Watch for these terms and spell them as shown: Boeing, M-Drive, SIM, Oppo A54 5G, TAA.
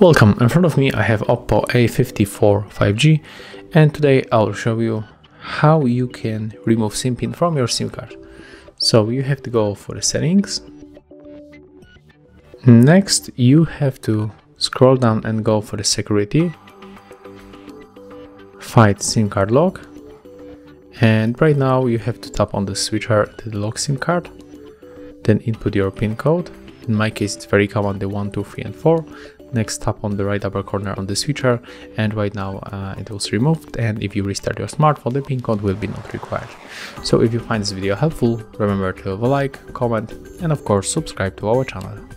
Welcome, in front of me I have Oppo A54 5G and today I'll show you how you can remove SIM pin from your SIM card. So you have to go for the settings. Next you have to scroll down and go for the security, find SIM card lock, and right now you have to tap on the switcher to the lock SIM card, then input your PIN code. In my case it's very common, the 1, 2, 3 and 4. Next tap on the right upper corner on the switcher and right now it was removed, and if you restart your smartphone the PIN code will be not required. So if you find this video helpful, remember to leave a like, comment and of course subscribe to our channel.